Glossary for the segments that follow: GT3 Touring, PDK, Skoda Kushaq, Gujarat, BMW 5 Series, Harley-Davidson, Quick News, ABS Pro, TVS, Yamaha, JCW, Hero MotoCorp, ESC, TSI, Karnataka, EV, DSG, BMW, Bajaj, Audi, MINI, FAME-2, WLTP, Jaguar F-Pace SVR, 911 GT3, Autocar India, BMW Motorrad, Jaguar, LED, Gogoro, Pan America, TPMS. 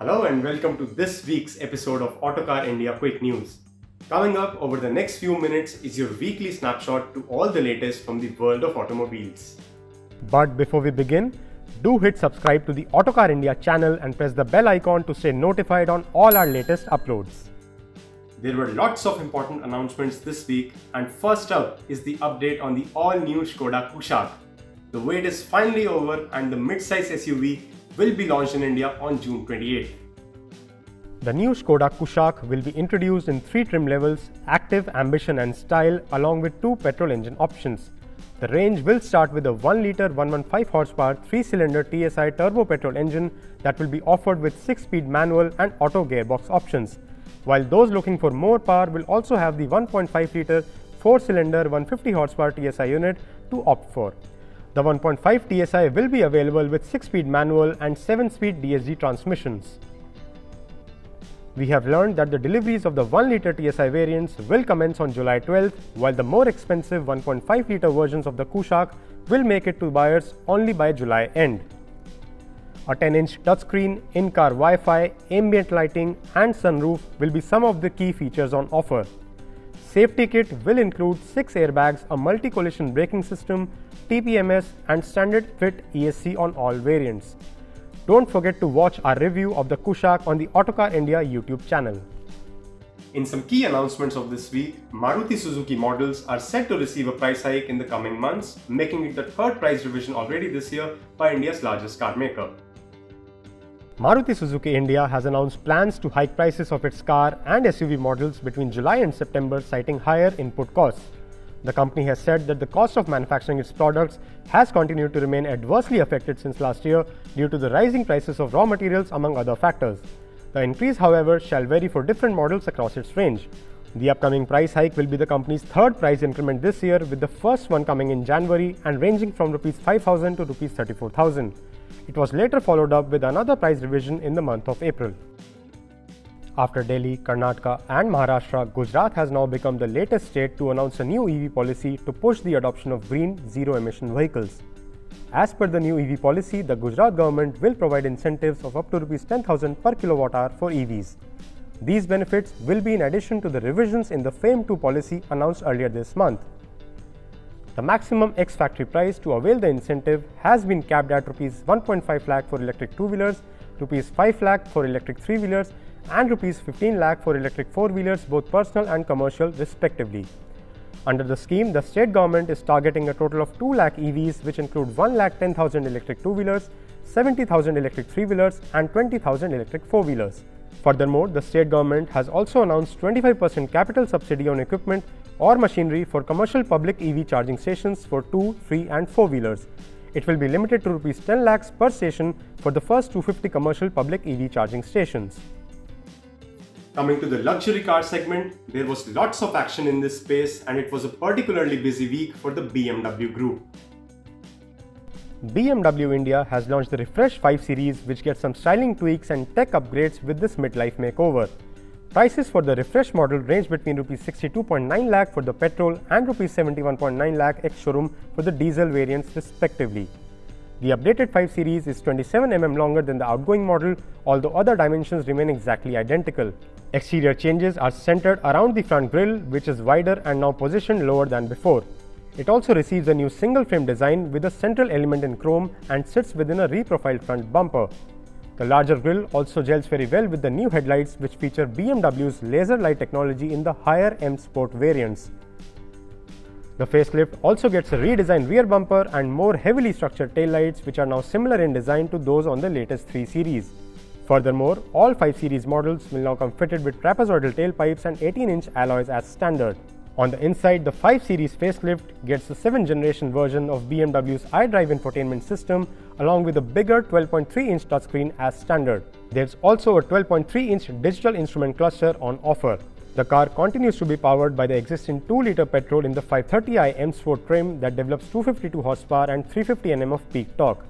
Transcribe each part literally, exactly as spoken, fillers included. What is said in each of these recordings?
Hello and welcome to this week's episode of Autocar India Quick News. Coming up over the next few minutes is your weekly snapshot to all the latest from the world of automobiles. But before we begin, do hit subscribe to the Autocar India channel and press the bell icon to stay notified on all our latest uploads. There were lots of important announcements this week, and first up is the update on the all-new Skoda Kushaq. The wait is finally over and the mid-size S U V will be launched in India on June twenty-eighth. The new Skoda Kushaq will be introduced in three trim levels: Active, Ambition and Style, along with two petrol engine options. The range will start with a one litre one hundred fifteen horsepower three cylinder T S I turbo petrol engine that will be offered with six speed manual and auto gearbox options, while those looking for more power will also have the one point five litre four cylinder one hundred fifty horsepower T S I unit to opt for. The one point five T S I will be available with six speed manual and seven speed D S G transmissions. We have learned that the deliveries of the one litre T S I variants will commence on July twelfth, while the more expensive one point five litre versions of the Kushaq will make it to buyers only by July end. A ten inch touchscreen, in-car Wi-Fi, ambient lighting and sunroof will be some of the key features on offer. Safety kit will include six airbags, a multi-collision braking system, T P M S and standard fit E S C on all variants. Don't forget to watch our review of the Kushaq on the Autocar India YouTube channel. In some key announcements of this week, Maruti Suzuki models are set to receive a price hike in the coming months, making it the third price revision already this year by India's largest car maker. Maruti Suzuki India has announced plans to hike prices of its car and S U V models between July and September, citing higher input costs. The company has said that the cost of manufacturing its products has continued to remain adversely affected since last year due to the rising prices of raw materials, among other factors. The increase, however, shall vary for different models across its range. The upcoming price hike will be the company's third price increment this year, with the first one coming in January and ranging from rupees five thousand to rupees thirty-four thousand. It was later followed up with another price revision in the month of April. After Delhi, Karnataka and Maharashtra, Gujarat has now become the latest state to announce a new E V policy to push the adoption of green, zero-emission vehicles. As per the new E V policy, the Gujarat government will provide incentives of up to rupees ten thousand per kilowatt hour for E Vs. These benefits will be in addition to the revisions in the FAME two policy announced earlier this month. The maximum ex-factory price to avail the incentive has been capped at rupees one point five lakh for electric two-wheelers, rupees five lakh for electric three-wheelers and rupees fifteen lakh for electric four-wheelers, both personal and commercial respectively. Under the scheme, the state government is targeting a total of two lakh E Vs, which include one lakh ten thousand electric two-wheelers, seventy thousand electric three-wheelers and twenty thousand electric four-wheelers. Furthermore, the state government has also announced twenty-five percent capital subsidy on equipment or machinery for commercial public E V charging stations for two, three and four-wheelers. It will be limited to rupees ten lakhs per station for the first two hundred fifty commercial public E V charging stations. Coming to the luxury car segment, there was lots of action in this space and it was a particularly busy week for the B M W group. B M W India has launched the refreshed five series, which gets some styling tweaks and tech upgrades with this midlife makeover. Prices for the refreshed model range between rupees sixty-two point nine lakh for the petrol and rupees seventy-one point nine lakh ex-showroom for the diesel variants respectively. The updated five series is twenty-seven millimeters longer than the outgoing model, although other dimensions remain exactly identical. Exterior changes are centered around the front grille, which is wider and now positioned lower than before. It also receives a new single frame design with a central element in chrome and sits within a reprofiled front bumper. The larger grille also gels very well with the new headlights, which feature B M W's laser light technology in the higher M Sport variants. The facelift also gets a redesigned rear bumper and more heavily structured taillights, which are now similar in design to those on the latest three series. Furthermore, all five series models will now come fitted with trapezoidal tailpipes and eighteen inch alloys as standard. On the inside, the five series facelift gets the seventh generation version of B M W's iDrive infotainment system, along with a bigger twelve point three inch touchscreen as standard. There's also a twelve point three inch digital instrument cluster on offer. The car continues to be powered by the existing two litre petrol in the five thirty i M Sport trim that develops two hundred fifty-two horsepower and three hundred fifty newton meters of peak torque.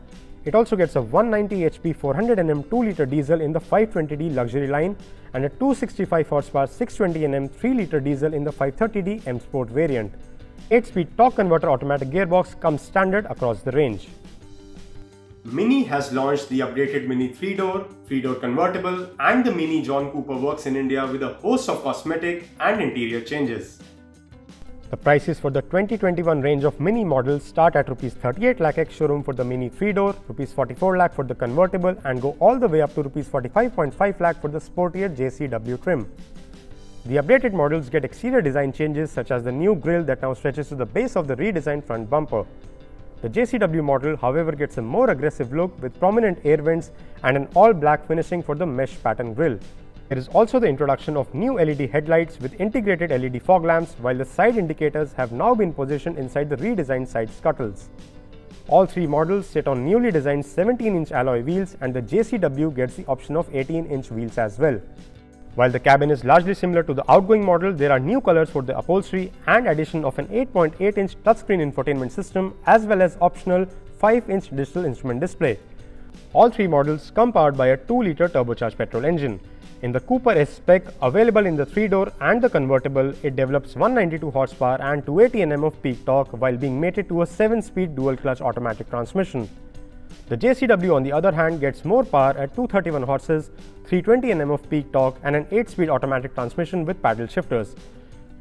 It also gets a one hundred ninety H P four hundred newton meters two litre diesel in the five twenty D luxury line and a two hundred sixty-five horsepower six hundred twenty newton meters three litre diesel in the five thirty D M Sport variant. eight speed torque converter automatic gearbox comes standard across the range. MINI has launched the upgraded MINI three-door, three-door convertible and the MINI John Cooper Works in India with a host of cosmetic and interior changes. The prices for the twenty twenty-one range of MINI models start at rupees thirty-eight lakh ex-showroom for the MINI three-door, rupees forty-four lakh for the convertible and go all the way up to rupees forty-five point five lakh for the sportier J C W trim. The updated models get exterior design changes such as the new grille that now stretches to the base of the redesigned front bumper. The J C W model, however, gets a more aggressive look with prominent air vents and an all-black finishing for the mesh pattern grille. There is also the introduction of new L E D headlights with integrated L E D fog lamps, while the side indicators have now been positioned inside the redesigned side scuttles. All three models sit on newly designed seventeen inch alloy wheels, and the J C W gets the option of eighteen inch wheels as well. While the cabin is largely similar to the outgoing model, there are new colors for the upholstery and addition of an eight point eight inch touchscreen infotainment system as well as optional five inch digital instrument display. All three models come powered by a two liter turbocharged petrol engine. In the Cooper S spec, available in the three-door and the convertible, it develops one hundred ninety-two horsepower and two hundred eighty newton meters of peak torque while being mated to a seven speed dual-clutch automatic transmission. The J C W, on the other hand, gets more power at two hundred thirty-one horses, three hundred twenty newton meters of peak torque and an eight speed automatic transmission with paddle shifters.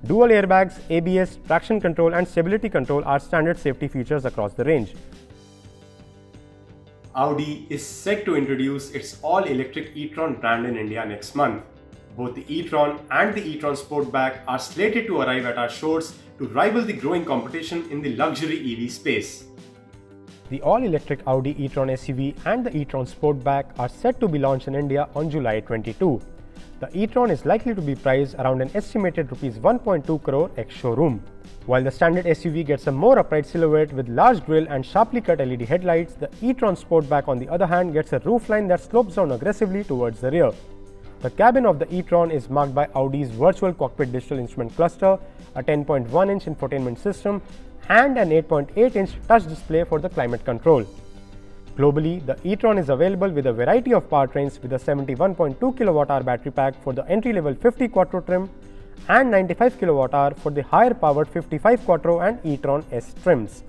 Dual airbags, A B S, traction control and stability control are standard safety features across the range. Audi is set to introduce its all-electric e-tron brand in India next month. Both the e-tron and the e-tron Sportback are slated to arrive at our shores to rival the growing competition in the luxury E V space. The all-electric Audi e-tron S U V and the e-tron Sportback are set to be launched in India on July twenty-second. The e-tron is likely to be priced around an estimated rupees one point two crore ex-showroom. While the standard S U V gets a more upright silhouette with large grille and sharply cut L E D headlights, the e-tron Sportback on the other hand gets a roofline that slopes down aggressively towards the rear. The cabin of the e-tron is marked by Audi's virtual cockpit digital instrument cluster, a ten point one inch infotainment system, and an eight point eight inch touch display for the climate control. Globally, the e-tron is available with a variety of powertrains with a seventy-one point two kilowatt hour battery pack for the entry-level fifty quattro trim and ninety-five kilowatt hour for the higher-powered fifty-five quattro and e-tron S trims.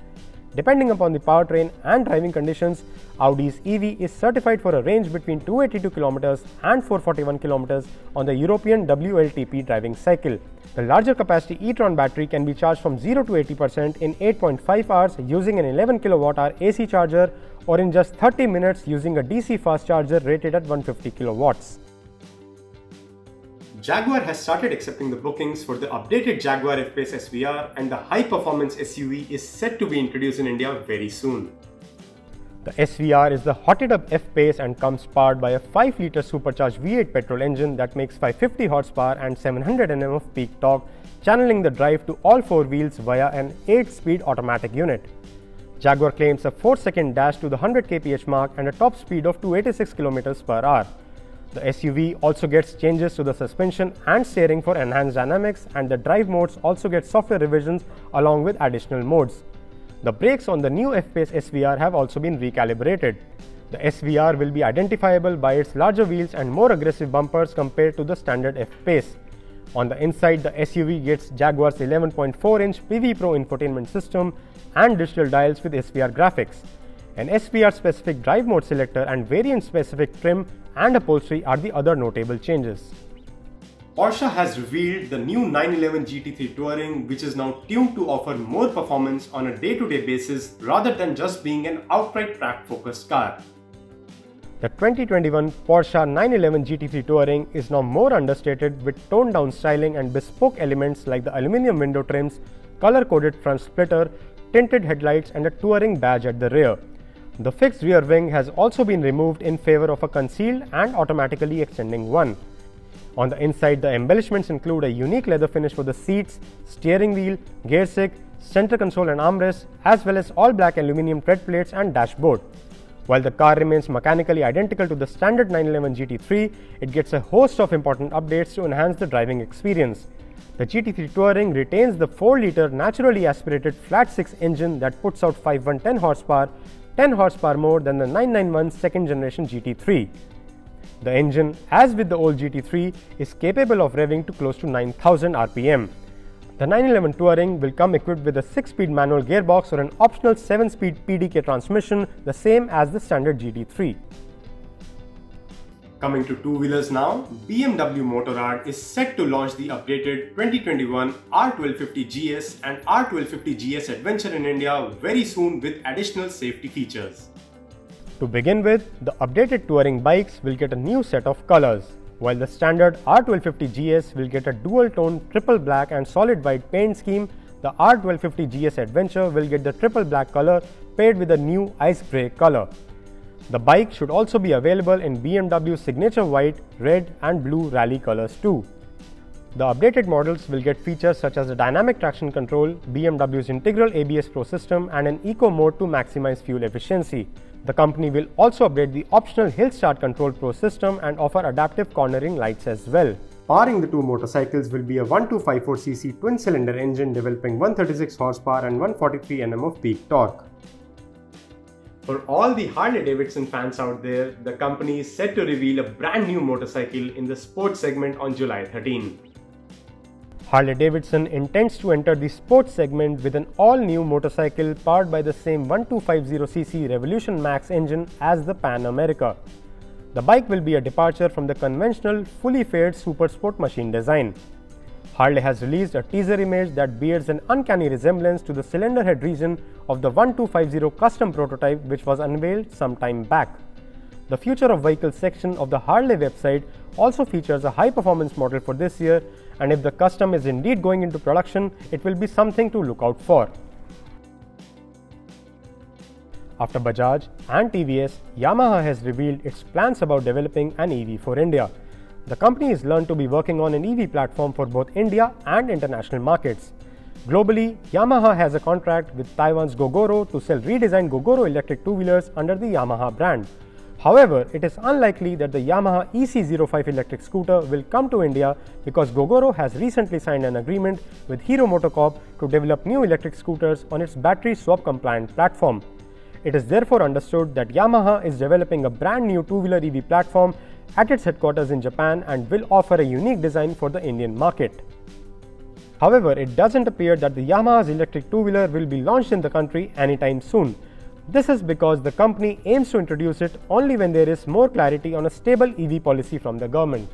Depending upon the powertrain and driving conditions, Audi's E V is certified for a range between two hundred eighty-two kilometers and four hundred forty-one kilometers on the European W L T P driving cycle. The larger capacity e-tron battery can be charged from zero to eighty percent in eight point five hours using an eleven kilowatt hour A C charger or in just thirty minutes using a D C fast charger rated at one hundred fifty kilowatts. Jaguar has started accepting the bookings for the updated Jaguar F-Pace S V R, and the high-performance S U V is set to be introduced in India very soon. The S V R is the hotted-up F-Pace and comes powered by a five liter supercharged V eight petrol engine that makes five hundred fifty horsepower and seven hundred newton meters of peak torque, channeling the drive to all four wheels via an eight speed automatic unit. Jaguar claims a four second dash to the one hundred kilometer per hour mark and a top speed of two hundred eighty-six kilometers per hour. The S U V also gets changes to the suspension and steering for enhanced dynamics, and the drive modes also get software revisions along with additional modes. The brakes on the new F-Pace S V R have also been recalibrated. The S V R will be identifiable by its larger wheels and more aggressive bumpers compared to the standard F-Pace. On the inside, the S U V gets Jaguar's eleven point four inch P V Pro infotainment system and digital dials with S V R graphics. An S V R-specific drive mode selector and variant-specific trim and upholstery are the other notable changes. Porsche has revealed the new nine eleven G T three Touring, which is now tuned to offer more performance on a day-to-day basis rather than just being an outright track-focused car. The twenty twenty-one Porsche nine eleven G T three Touring is now more understated with toned-down styling and bespoke elements like the aluminum window trims, color-coded front splitter, tinted headlights and a Touring badge at the rear. The fixed rear wing has also been removed in favor of a concealed and automatically extending one. On the inside, the embellishments include a unique leather finish for the seats, steering wheel, gear stick, center console and armrest, as well as all-black aluminium tread plates and dashboard. While the car remains mechanically identical to the standard nine eleven G T three, it gets a host of important updates to enhance the driving experience. The G T three Touring retains the four liter naturally aspirated flat six engine that puts out five hundred ten horsepower, ten horsepower more than the nine ninety-one second generation G T three. The engine, as with the old G T three, is capable of revving to close to nine thousand R P M. The nine eleven Touring will come equipped with a six-speed manual gearbox or an optional seven-speed P D K transmission, the same as the standard G T three. Coming to two-wheelers now, B M W Motorrad is set to launch the updated twenty twenty-one R twelve fifty G S and R twelve fifty G S Adventure in India very soon with additional safety features. To begin with, the updated touring bikes will get a new set of colors, while the standard R twelve fifty G S will get a dual-tone triple black and solid white paint scheme. The R twelve fifty G S Adventure will get the triple black color paired with a new ice grey color. The bike should also be available in B M W signature white, red and blue rally colors too. The updated models will get features such as a dynamic traction control, B M W's integral A B S Pro system and an eco mode to maximize fuel efficiency. The company will also update the optional Hill Start Control Pro system and offer adaptive cornering lights as well. Powering the two motorcycles will be a twelve fifty-four c c twin-cylinder engine developing one hundred thirty-six horsepower and one hundred forty-three newton meters of peak torque. For all the Harley-Davidson fans out there, the company is set to reveal a brand new motorcycle in the sports segment on July thirteenth. Harley-Davidson intends to enter the sports segment with an all-new motorcycle powered by the same twelve fifty c c Revolution Max engine as the Pan America. The bike will be a departure from the conventional, fully fared supersport machine design. Harley has released a teaser image that bears an uncanny resemblance to the cylinder head region of the twelve fifty custom prototype which was unveiled some time back. The future of vehicles section of the Harley website also features a high-performance model for this year, and if the custom is indeed going into production, it will be something to look out for. After Bajaj and T V S, Yamaha has revealed its plans about developing an E V for India. The company is learned to be working on an E V platform for both India and international markets. Globally, Yamaha has a contract with Taiwan's Gogoro to sell redesigned Gogoro electric two-wheelers under the Yamaha brand. However, it is unlikely that the Yamaha E C zero five electric scooter will come to India because Gogoro has recently signed an agreement with Hero MotoCorp to develop new electric scooters on its battery swap-compliant platform. It is therefore understood that Yamaha is developing a brand new two-wheeler E V platform at its headquarters in Japan and will offer a unique design for the Indian market. However, it doesn't appear that the Yamaha's electric two-wheeler will be launched in the country anytime soon. This is because the company aims to introduce it only when there is more clarity on a stable E V policy from the government.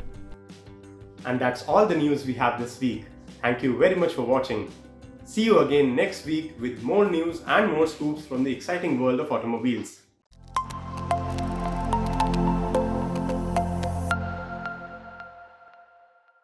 And that's all the news we have this week. Thank you very much for watching. See you again next week with more news and more scoops from the exciting world of automobiles.